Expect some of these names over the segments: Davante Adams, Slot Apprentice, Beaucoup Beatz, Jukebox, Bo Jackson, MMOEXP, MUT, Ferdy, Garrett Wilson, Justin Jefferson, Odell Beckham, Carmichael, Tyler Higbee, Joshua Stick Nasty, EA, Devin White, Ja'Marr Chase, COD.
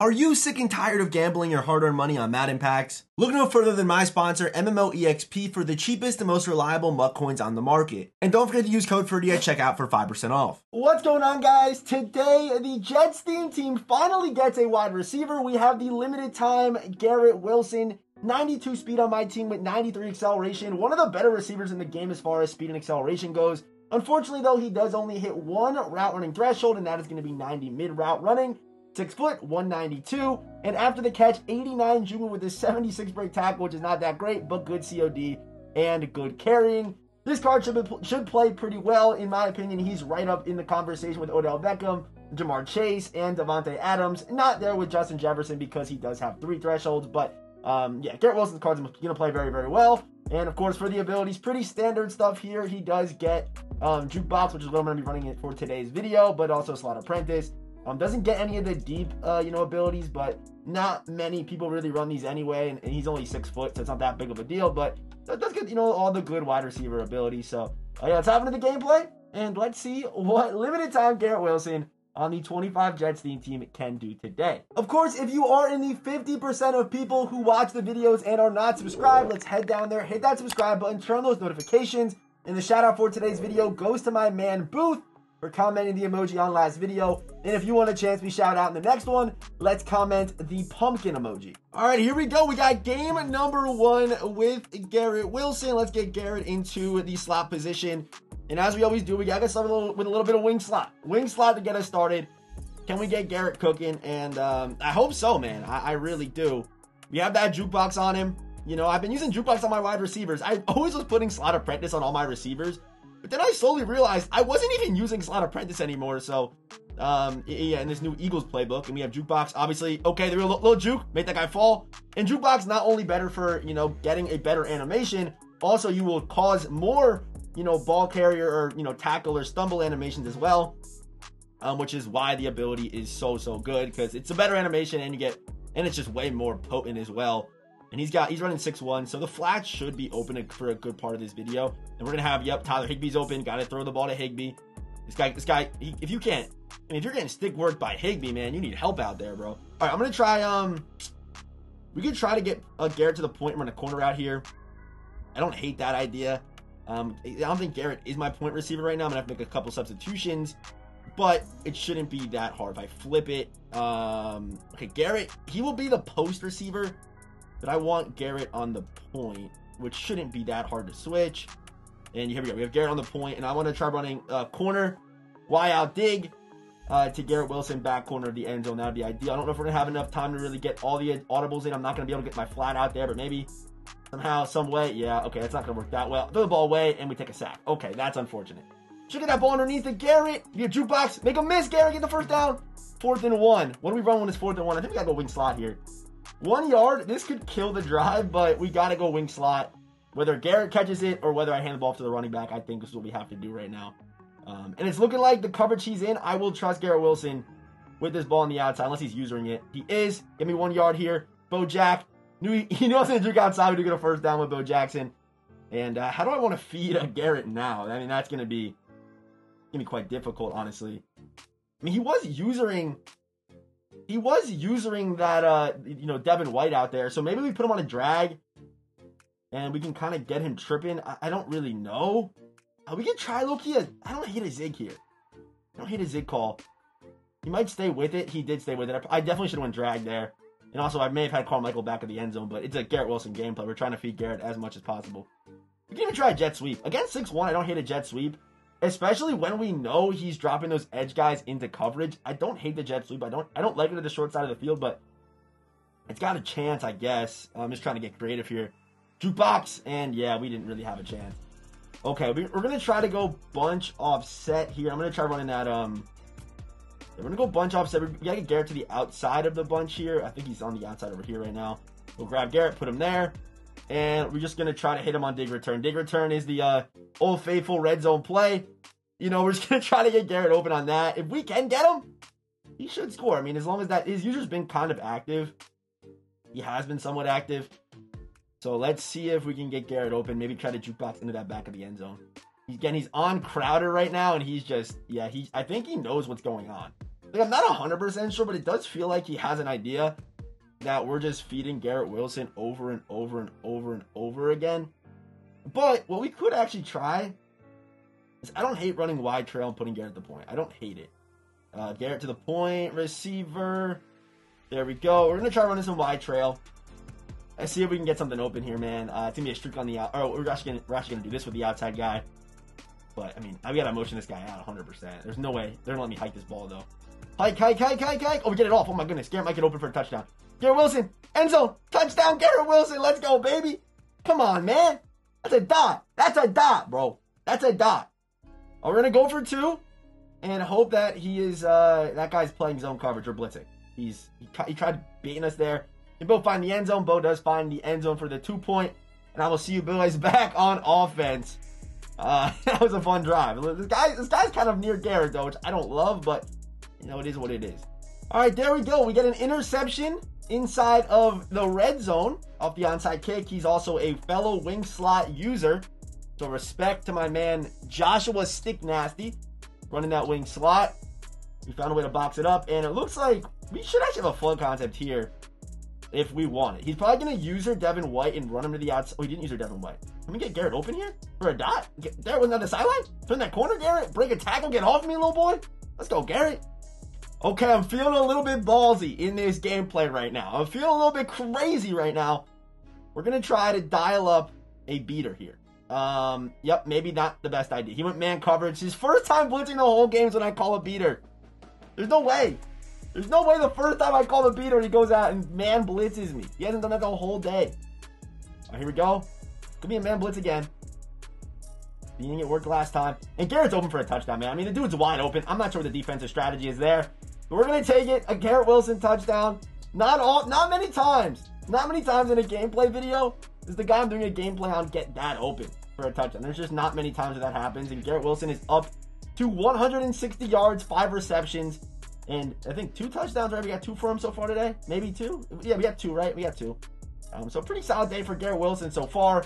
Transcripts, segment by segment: Are you sick and tired of gambling your hard-earned money on Madden packs? Look no further than my sponsor, MMOEXP, for the cheapest and most reliable MUT coins on the market. And don't forget to use code Ferdy at checkout for 5% off. What's going on, guys? Today, the Jets theme team finally gets a wide receiver. We have the limited time Garrett Wilson, 92 speed on my team with 93 acceleration. One of the better receivers in the game as far as speed and acceleration goes. Unfortunately, though, he does only hit one route running threshold, and that is going to be 90 mid-route running. 6 foot, 192, and after the catch, 89 junior with his 76 break tackle, which is not that great, but good COD and good carrying. This card should play pretty well, in my opinion. He's right up in the conversation with Odell Beckham, Ja'Marr Chase, and Davante Adams. Not there with Justin Jefferson because he does have three thresholds, but yeah, Garrett Wilson's card's going to play very, very well. And of course, for the abilities, pretty standard stuff here. He does get Jukebox, which is what I'm going to be running it for today's video, but also Slot Apprentice. Doesn't get any of the deep, abilities, but not many people really run these anyway, and he's only 6 foot, so it's not that big of a deal, but it does get, all the good wide receiver abilities. So, yeah, let's hop into the gameplay, and let's see what limited time Garrett Wilson on the 25 Jets theme team can do today. Of course, if you are in the 50% of people who watch the videos and are not subscribed, let's head down there, hit that subscribe button, turn on those notifications, and the shout out for today's video goes to my man, Booth, for commenting the emoji on last video. And if you want a chance to be shout out in the next one, let's comment the pumpkin emoji. All right, here we go. We got game number one with Garrett Wilson. Let's get Garrett into the slot position. And as we always do, we got to start with a little bit of wing slot. Wing slot to get us started. Can we get Garrett cooking? And I hope so, man. I really do. We have that Jukebox on him. You know, I've been using Jukebox on my wide receivers. I always was putting Slot Apprentice on all my receivers. But then I slowly realized I wasn't even using Slot Apprentice anymore. So, yeah, in this new Eagles playbook. And we have Jukebox, obviously. Okay, there was a little juke. Make that guy fall. And Jukebox not only better for, getting a better animation. Also, you will cause more, ball carrier or, tackle or stumble animations as well. Which is why the ability is so, so good. Because it's a better animation and you get, and it's just way more potent as well. And he's running 6'1", so the flats should be open for a good part of this video. And we're gonna have, yep, Tyler Higbee's open. Gotta throw the ball to Higbee. This guy. If you can't, if you're getting stick worked by Higbee, man, you need help out there, bro. All right, I'm gonna try. We could try to get Garrett to the point where in a corner out here. I don't hate that idea. I don't think Garrett is my point receiver right now. I'm gonna have to make a couple substitutions, but it shouldn't be that hard if I flip it. Okay, Garrett, he will be the post receiver. But I want Garrett on the point, which shouldn't be that hard to switch. And here we go. We have Garrett on the point, and I want to try running corner, Y out dig to Garrett Wilson, back corner of the end zone. That would be ideal. I don't know if we're going to have enough time to really get all the audibles in. I'm not going to be able to get my flat out there, but maybe somehow, some way. Yeah, okay, that's not going to work that well. Throw the ball away, and we take a sack. Okay, that's unfortunate. Should get that ball underneath to Garrett. Your Jukebox. Make a miss, Garrett. Get the first down. 4th and 1. What do we run when it's 4th and 1? I think we got to go wing slot here. 1 yard, this could kill the drive, but we got to go wing slot. Whether Garrett catches it or whether I hand the ball to the running back, I think this is what we have to do right now. And it's looking like the coverage he's in, I will trust Garrett Wilson with this ball on the outside, unless he's using it. He is. Give me 1 yard here. Bo Jack. He knew I was going to juke outside. We do get a first down with Bo Jackson. And how do I want to feed a Garrett now? I mean, that's going to be quite difficult, honestly. I mean, he was using that, Devin White out there. So maybe we put him on a drag and we can kind of get him tripping. I don't really know. We can try low-key. I don't hate a zig here. I don't hate a zig call. He might stay with it. He did stay with it. I definitely should have went drag there. And also, I may have had Carmichael back at the end zone, but it's a Garrett Wilson gameplay. We're trying to feed Garrett as much as possible. We can even try a jet sweep. Against 6'1", I don't hate a jet sweep. Especially when we know he's dropping those edge guys into coverage. I don't hate the jet sweep. I don't like it to the short side of the field, but it's got a chance, I guess. I'm just trying to get creative here. Jukebox, and yeah, we didn't really have a chance. Okay, we're going to try to go bunch offset here. I'm going to try running that, we're going to go bunch offset. We got to get Garrett to the outside of the bunch here. I think he's on the outside over here right now. We'll grab Garrett, put him there. And we're just going to try to hit him on dig return. Dig return is the old faithful red zone play. We're just going to try to get Garrett open on that. If we can get him, he should score. I mean, as long as that, his user's been kind of active. He has been somewhat active. So let's see if we can get Garrett open. Maybe try to Jukebox into that back of the end zone. Again, he's on Crowder right now, and he's just, yeah, I think he knows what's going on. Like, I'm not 100% sure, but it does feel like he has an idea that we're just feeding Garrett Wilson over and over and over and over again. But what we could actually try is, I don't hate running wide trail and putting Garrett at the point. I don't hate it. Garrett to the point, receiver. There we go. We're going to try running some wide trail. Let's see if we can get something open here, man. It's going to be a streak on the out. Oh, we're actually going to do this with the outside guy. But, I mean, I've got to motion this guy out 100%. There's no way. They're going to let me hike this ball, though. Hike, hike, hike, hike, hike. Oh, we get it off. Oh, my goodness. Garrett might get open for a touchdown. Garrett Wilson. End zone. Touchdown, Garrett Wilson. Let's go, baby. Come on, man. That's a dot. That's a dot, bro. That's a dot. Oh, we're going to go for two and hope that he is, that guy's playing zone coverage or blitzing. He tried baiting us there. Can Bo find the end zone? Bo does find the end zone for the 2-point. And I will see you boys back on offense. That was a fun drive. This guy's kind of near Garrett, though, which I don't love, but, you know, it is what it is. All right, there we go. We get an interception inside of the red zone off the onside kick. He's also a fellow wing slot user. So respect to my man, Joshua Stick Nasty, running that wing slot. We found a way to box it up, and it looks like we should actually have a flood concept here if we want it. He's probably going to use her Devin White and run him to the outside. Oh, he didn't use her Devin White. Can we get Garrett open here for a dot? Garrett wasn't on the sideline? Turn that corner, Garrett. Break a tackle. Get off me, little boy. Let's go, Garrett. Okay, I'm feeling a little bit ballsy in this gameplay right now. I'm feeling a little bit crazy right now. We're going to try to dial up a beater here. Yep, maybe not the best idea. He went man coverage. His first time blitzing the whole game is when I call a beater. There's no way. There's no way the first time I call the beater, he goes out and man blitzes me. He hasn't done that the whole day. All right, here we go. Could be a man blitz again. Being it worked last time. And Garrett's open for a touchdown, man. I mean, the dude's wide open. I'm not sure what the defensive strategy is there. But we're going to take it. A Garrett Wilson touchdown. Not many times. Not many times in a gameplay video is the guy I'm doing a gameplay on get that open for a touchdown. There's just not many times that happens. And Garrett Wilson is up to 160 yards, 5 receptions. And I think 2 touchdowns, right? We got 2 for him so far today. Maybe 2? Yeah, we got 2, right? We got 2. So pretty solid day for Garrett Wilson so far.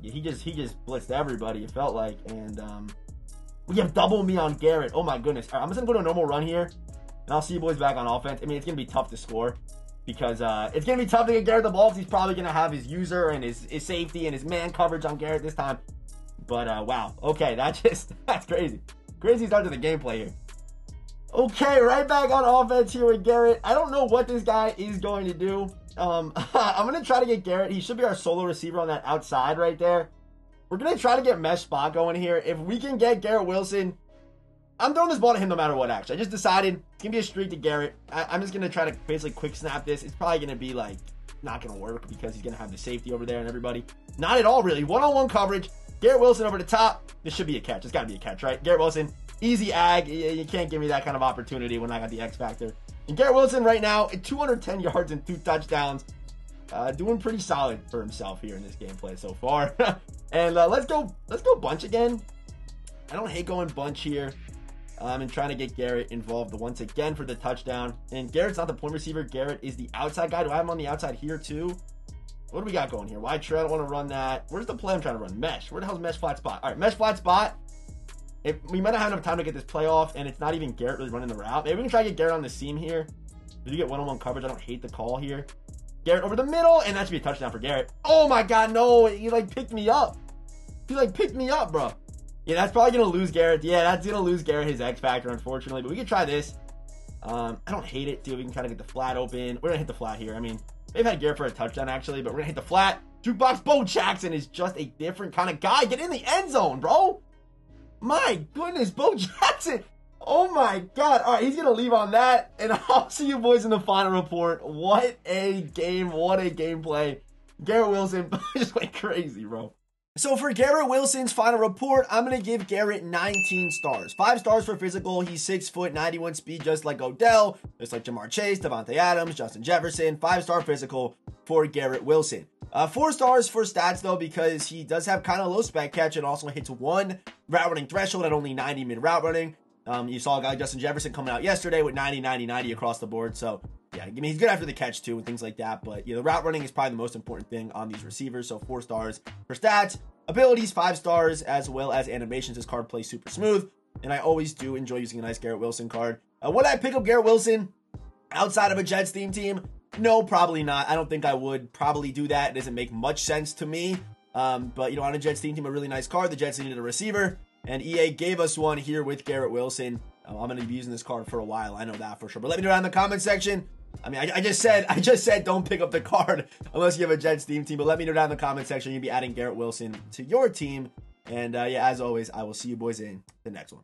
Yeah, he just blitzed everybody, it felt like. And we have double me on Garrett. Oh, my goodness. All right, I'm just going to go to a normal run here. And I'll see you boys back on offense. I mean, it's going to be tough to score. Because it's going to be tough to get Garrett the ball. Because he's probably going to have his user and his safety and his man coverage on Garrett this time. But, wow. Okay, that's crazy. Crazy start to the gameplay here. Okay, right back on offense here with Garrett. I don't know what this guy is going to do. I'm going to try to get Garrett. He should be our solo receiver on that outside right there. We're going to try to get mesh spot going here. If we can get Garrett Wilson, I'm throwing this ball to him no matter what, actually. I just decided it's going to be a streak to Garrett. I'm just going to try to basically quick snap this. It's probably going to be, like, not going to work because he's going to have the safety over there and everybody. Not at all, really. One-on-one coverage. Garrett Wilson over the top. This should be a catch. It's got to be a catch, right? Garrett Wilson. Easy ag. You can't give me that kind of opportunity when I got the X Factor. And Garrett Wilson right now at 210 yards and 2 touchdowns. Doing pretty solid for himself here in this gameplay so far. And let's go bunch again. I don't hate going bunch here. And trying to get Garrett involved once again for the touchdown. And Garrett's not the point receiver. Garrett is the outside guy. Do I have him on the outside here too? What do we got going here? Wide trail. I don't want to run that. Where's the play I'm trying to run? Mesh. Where the hell's mesh flat spot? All right, mesh flat spot. If we might not have enough time to get this play off, and it's not even Garrett really running the route. Maybe we can try to get Garrett on the seam here. Did you get one-on-one coverage? I don't hate the call here. Garrett over the middle, and that should be a touchdown for Garrett. Oh, my God, no. He, like, picked me up. He, like, picked me up, bro. Yeah, that's probably going to lose Garrett. Yeah, that's going to lose Garrett his X Factor, unfortunately. But we can try this. I don't hate it, too. We can kind of get the flat open. We're going to hit the flat here. I mean, they've had Garrett for a touchdown, actually, but we're going to hit the flat. Jukebox Bo Jackson is just a different kind of guy. Get in the end zone, bro. My goodness, Bo Jackson. Oh, my God. All right, he's going to leave on that. And I'll see you boys in the final report. What a game. What a gameplay. Garrett Wilson just went crazy, bro. So for Garrett Wilson's final report, I'm going to give Garrett 19 stars. 5 stars for physical. He's 6 foot, 91 speed, just like Odell, just like Ja'Marr Chase, Davante Adams, Justin Jefferson. 5-star physical for Garrett Wilson. 4 stars for stats, though, because he does have kind of low spec catch and also hits 1 route running threshold at only 90 mid route running. You saw a guy like Justin Jefferson coming out yesterday with 90, 90, 90 across the board. So, yeah, I mean, he's good after the catch, too, and things like that. But, yeah, the route running is probably the most important thing on these receivers. So, 4 stars for stats. Abilities, 5 stars, as well as animations. His card plays super smooth. And I always do enjoy using a nice Garrett Wilson card. Would I pick up Garrett Wilson outside of a Jets theme team? No, probably not. I don't think I would probably do that. It doesn't make much sense to me. But, you know, on a Jets theme team, a really nice card. The Jets needed a receiver, and EA gave us one here with Garrett Wilson. I'm going to be using this card for a while. I know that for sure. But let me know down in the comment section. I mean, I just said don't pick up the card unless you have a Jets theme team. But let me know down in the comment section. You'll be adding Garrett Wilson to your team. And, yeah, as always, I will see you boys in the next one.